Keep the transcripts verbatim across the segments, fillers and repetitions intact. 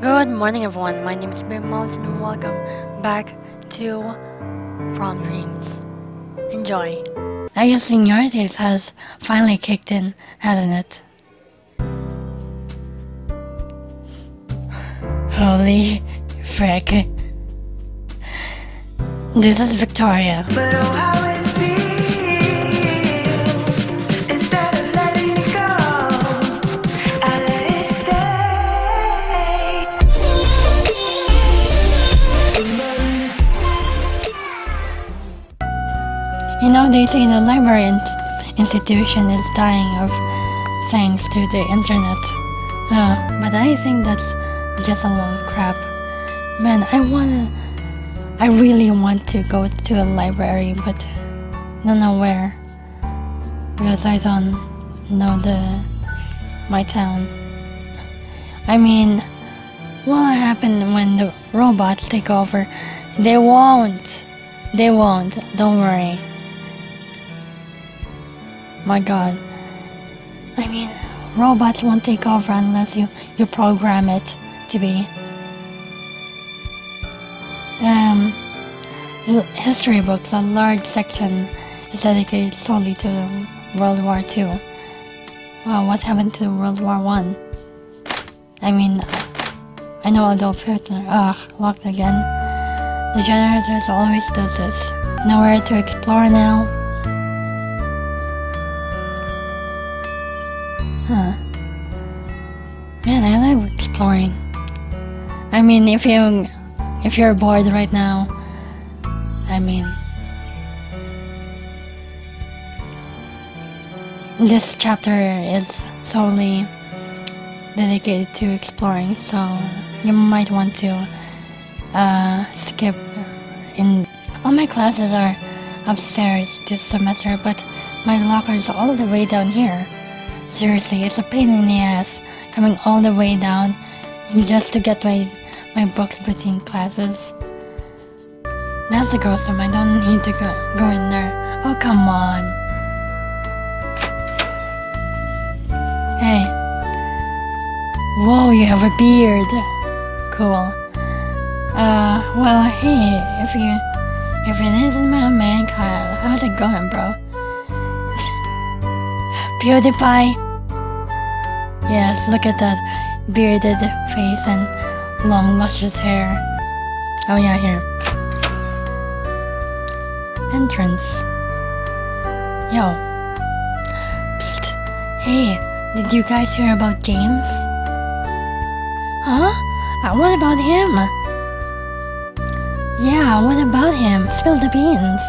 Good morning everyone, my name is BabyMallows and welcome back to Prom Dreams. Enjoy. I guess senioritis has finally kicked in, hasn't it? Holy frick. This is Victoria. But oh, how it feels. Instead of letting it go, I let it stay. You know, they say the library in institution is dying of thanks to the internet. Uh, but I think that's just a long crap. Man, I wanna... I really want to go to a library, but I don't know where, because I don't know the my town. I mean, what'll happen when the robots take over? They won't! They won't, don't worry. My god. I mean, robots won't take over unless you, you program it to be. Um, history books, a large section is dedicated solely to World War Two. Wow, what happened to World War One? I mean, I know Adolf Hitler, ugh, locked again. The generators always does this. Nowhere to explore now. Huh. Man, I love exploring. I mean, if you... If you're bored right now, I mean, this chapter is solely dedicated to exploring, so you might want to uh, skip in. All my classes are upstairs this semester, but my locker is all the way down here. Seriously, it's a pain in the ass coming all the way down just to get my my books between classes. That's the girl's room. I don't need to go, go in there. Oh, come on. Hey. Whoa, you have a beard. Cool. Uh, well, hey, if you... If it isn't my man, Kyle, how's it going, bro? PewDiePie. Yes, look at that bearded face and long luscious hair. Oh yeah, here. Entrance. Yo. Psst. Hey, did you guys hear about James? Huh? Uh, what about him? Yeah, what about him? Spill the beans.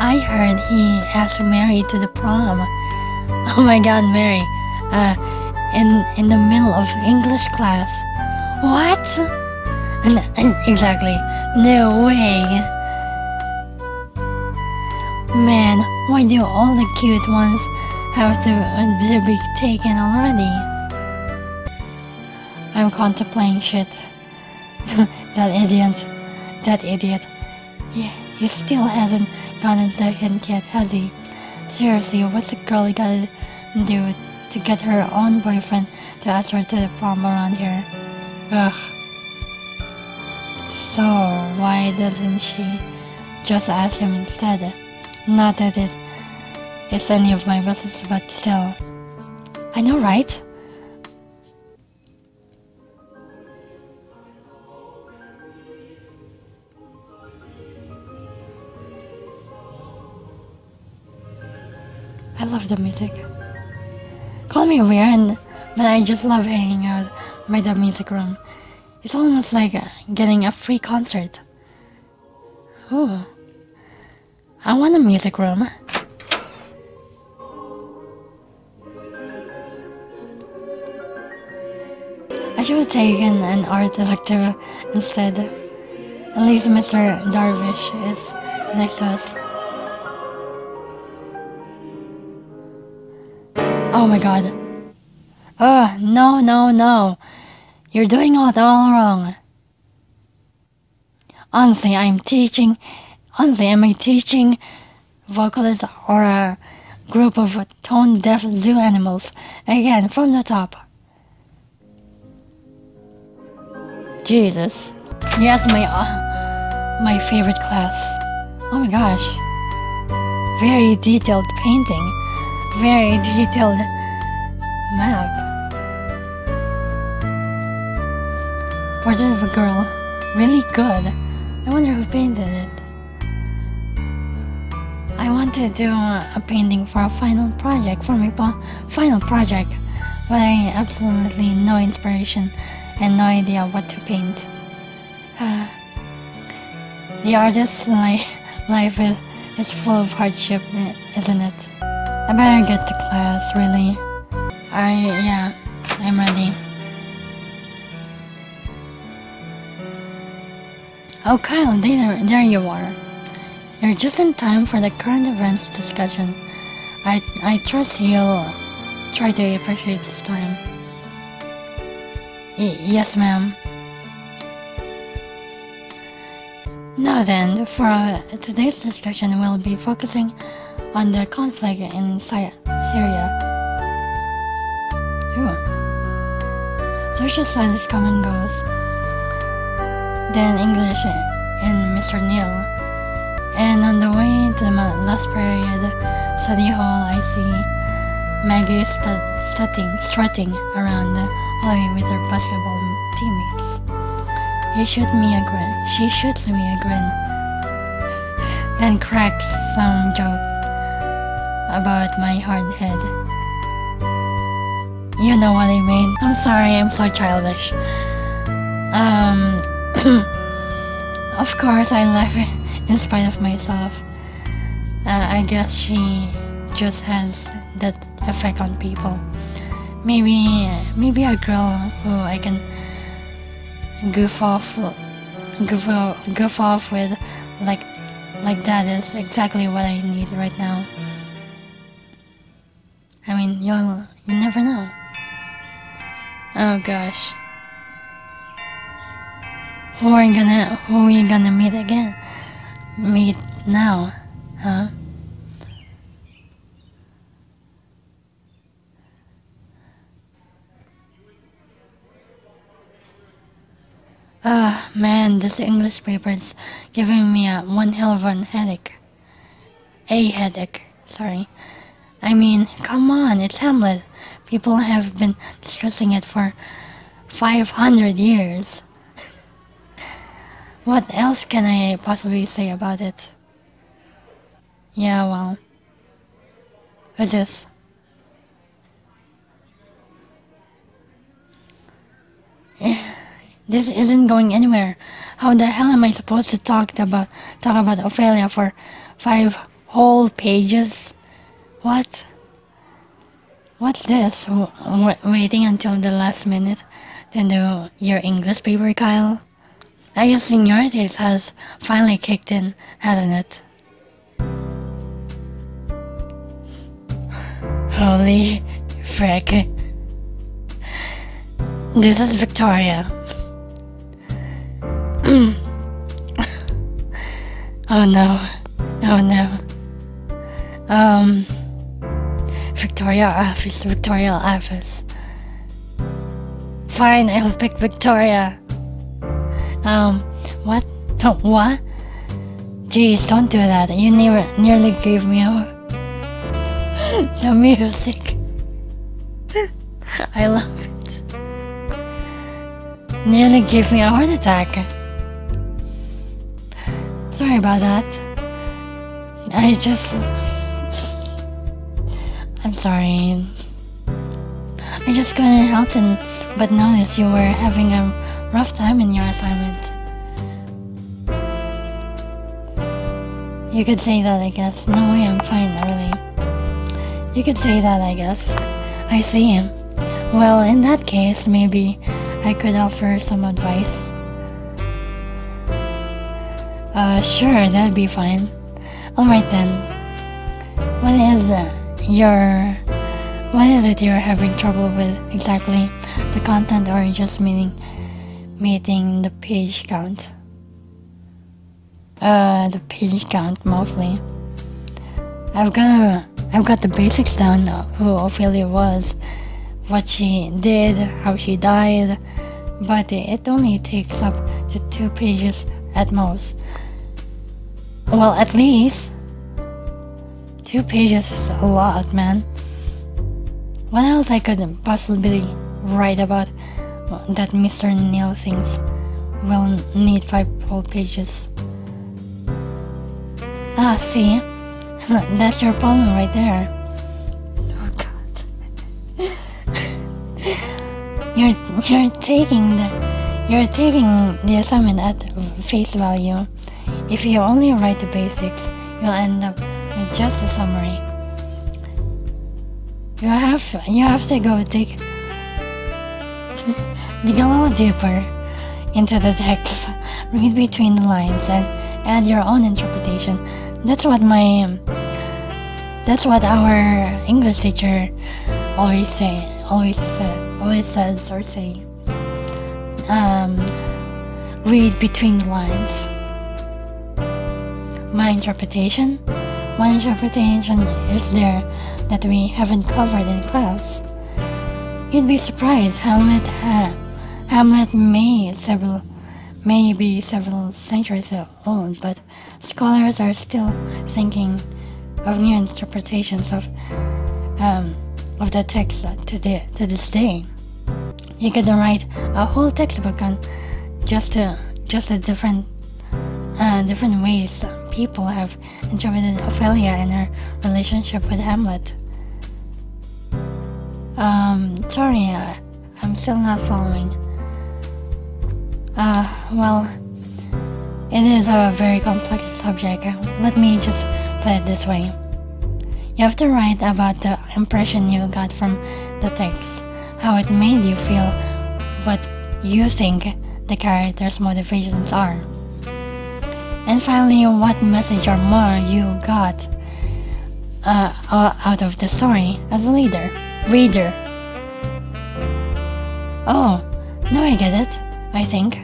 I heard he asked Mary to the prom. Oh my god, Mary. Uh, in, in the middle of English class. What? Exactly. No way. Man, why do all the cute ones have to, to be taken already? I'm contemplating shit. That idiot. That idiot. He, he still hasn't gotten the hint yet, has he? Seriously, what's a girl gotta do to get her own boyfriend to ask her to the prom around here? Ugh. So why doesn't she just ask him instead? Not that it, it's any of my business, but still. I know, right? I love the music. Call me weird, but I just love hanging out by the music room. It's almost like getting a free concert. Ooh. I want a music room. I should have taken an art elective instead. At least Mister Darvish is next to us. Oh my god. Oh, no, no, no. You're doing it all wrong. Honestly, I'm teaching... Honestly, am I teaching vocalists or a group of tone-deaf zoo animals? Again, from the top. Jesus. Yes, my uh, my favorite class. Oh my gosh. Very detailed painting. Very detailed map. Portrait of a girl. Really good. I wonder who painted it. I want to do a painting for a final project, for my pa final project, but I have absolutely no inspiration and no idea what to paint. Uh, the artist's li life is, is full of hardship, isn't it? I better get to class, really. I, yeah, I'm ready. Oh, Kyle, there, there you are. You're just in time for the current events discussion. I, I trust you'll try to appreciate this time. Y yes, ma'am. Now then, for uh, today's discussion, we'll be focusing on the conflict in Sy Syria. Ooh. Social studies come and goes. Then English in Mister Neil. And on the way to the last period study hall, I see Maggie st strutting, strutting around the hallway with her basketball teammates. He shoots me a grin. She shoots me a grin. Then cracks some joke about my hard head. You know what I mean. I'm sorry, I'm so childish. Um, of course I love it. In spite of myself, uh, I guess she just has that effect on people. Maybe, maybe a girl who I can goof off, goof, goof off with, like, like that is exactly what I need right now. I mean, you'll, you never know. Oh gosh, who are you gonna, who are you gonna meet again? Meet now, huh? Ah, uh, man, this English paper is giving me a one hell of a headache. A headache, sorry. I mean, come on, it's Hamlet. People have been discussing it for five hundred years. What else can I possibly say about it? Yeah, well... Who's this? This isn't going anywhere. How the hell am I supposed to talk about talk about Ophelia for five whole pages? What? What's this? W waiting until the last minute to do your English paper, Kyle? I guess seniority has finally kicked in, hasn't it? Holy frick. This is Victoria. Oh no. Oh no. Um... Victoria office, Victoria office. Fine, I'll pick Victoria. Um, what? Oh, what? Jeez, don't do that. You never, nearly gave me a... the music. I love it. Nearly gave me a heart attack. Sorry about that. I just... I'm sorry. I just couldn't help it, but noticed you were having a rough time in your assignment. You could say that, I guess. No way, I'm fine, really. You could say that, I guess. I see. Well, in that case, maybe I could offer some advice. Uh, sure, that'd be fine. Alright then. What is your... What is it you're having trouble with exactly? The content or just meaning... meeting the page count. Uh, the page count mostly. I've got a, I've got the basics down. Who Ophelia was, what she did, how she died, but it only takes up to two pages at most. Well, at least two pages is a lot, man. What else I could possibly write about that Mister Neil thinks will need five whole pages? Ah, see? That's your problem right there. Oh God. you're you're taking the you're taking the assignment at face value. If you only write the basics, you'll end up with just a summary. You have you have to go dig dig a little deeper into the text, read between the lines, and add your own interpretation. That's what my that's what our English teacher always say, always said, always says or say. Um, read between the lines. My interpretation, one interpretation is there that we haven't covered in class. You'd be surprised. Hamlet, ha Hamlet may several, may be several centuries old, but scholars are still thinking of new interpretations of um, of the text to, the, to this day. You could write a whole textbook on just uh, just the different uh, different ways people have interpreted Ophelia and her relationship with Hamlet. Um, sorry, uh, I'm still not following. Uh, well. It is a very complex subject. Let me just put it this way. You have to write about the impression you got from the text, how it made you feel, what you think the character's motivations are, and finally, what message or more you got uh, out of the story as a leader, reader. Oh, now I get it, I think.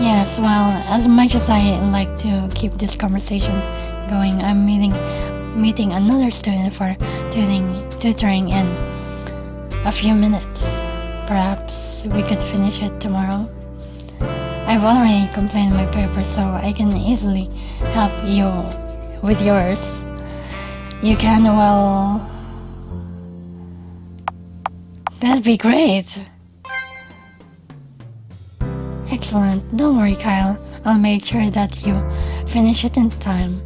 Yes, well, as much as I like to keep this conversation going, I'm meeting meeting another student for tutoring, tutoring in a few minutes. Perhaps we could finish it tomorrow. I've already completed my paper, so I can easily help you with yours. You can, well... That'd be great! Excellent. Don't worry, Kyle. I'll make sure that you finish it in time.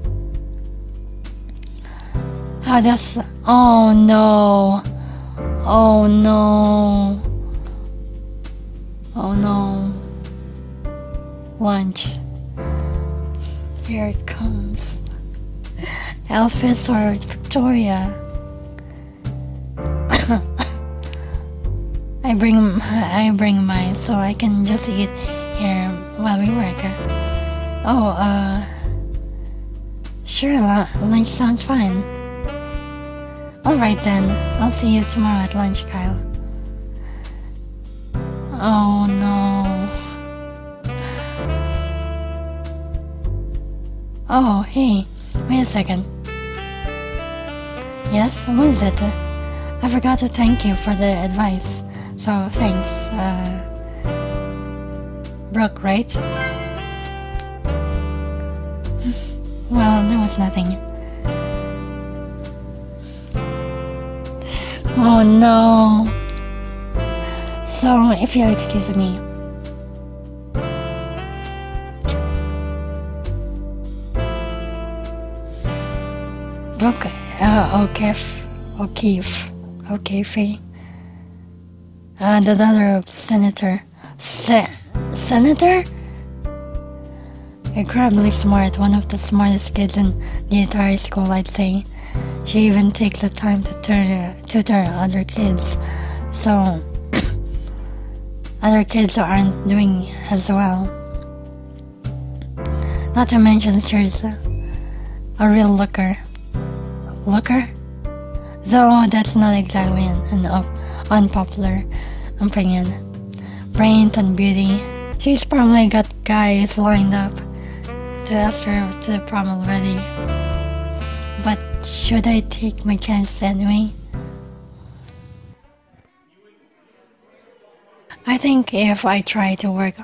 How does... Oh no! Oh no! Oh no! Lunch. Here it comes. Elvis or Victoria? I bring I bring mine so I can just eat here while we work. Oh, uh, sure, lunch sounds fine. Alright then, I'll see you tomorrow at lunch, Kyle. Oh no. Oh, hey, wait a second. Yes, what is it? I forgot to thank you for the advice. So, thanks, uh, Brooke, right? Well, there was nothing. Oh no! So, if you'll excuse me. Brooke, uh, O'Keefe, O'Keefe, O'Keefe. Uh, the daughter of Senator... Se Senator? Incredibly smart, one of the smartest kids in the entire school, I'd say. She even takes the time to tutor, tutor other kids, so... other kids aren't doing as well. Not to mention she's a, a real looker. Looker? Though that's not exactly an, an unpopular opinion. Brains and beauty. She's probably got guys lined up to ask her to the prom already. But should I take my chance anyway? I think if I try to work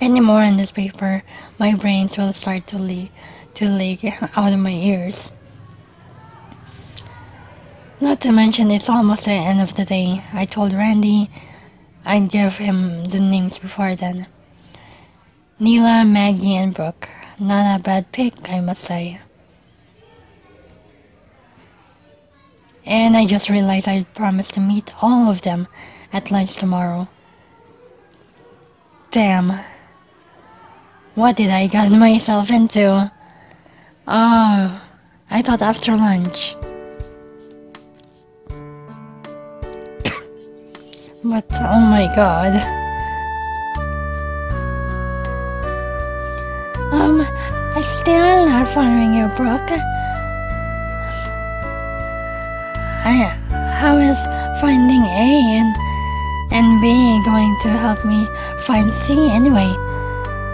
anymore on this paper, my brains will start to leak, to leak out of my ears. Not to mention, it's almost the end of the day. I told Randy I'd give him the names before then. Neela, Maggie, and Brooke. Not a bad pick, I must say. And I just realized I promised to meet all of them at lunch tomorrow. Damn. What did I get myself into? Oh, I thought after lunch. But, oh my god. Um, I still not following you, Brooke. I, how is finding A and, and B going to help me find C anyway?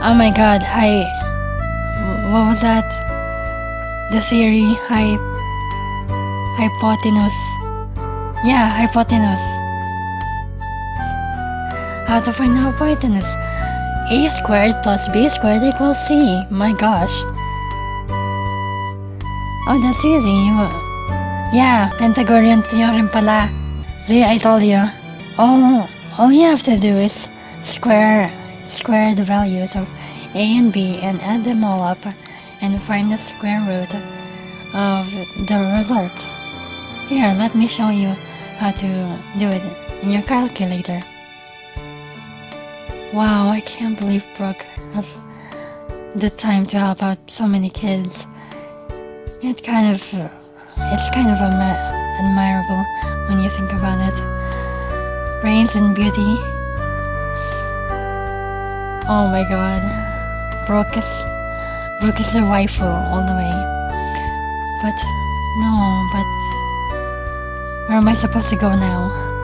Oh my god, I... What was that? The theory, hy... hypotenuse. Yeah, hypotenuse. How to find out hypotenuse? A squared plus B squared equals C. My gosh. Oh, that's easy. Yeah, Pythagorean theorem pala. See, I told you. All, all you have to do is square, square the values of A and B and add them all up and find the square root of the result. Here, let me show you how to do it in your calculator. Wow, I can't believe Brooke has the time to help out so many kids. It kind of, it's kind of admirable when you think about it. Brains and beauty. Oh my god, Brooke is, Brooke is a waifu all the way. But no, but where am I supposed to go now?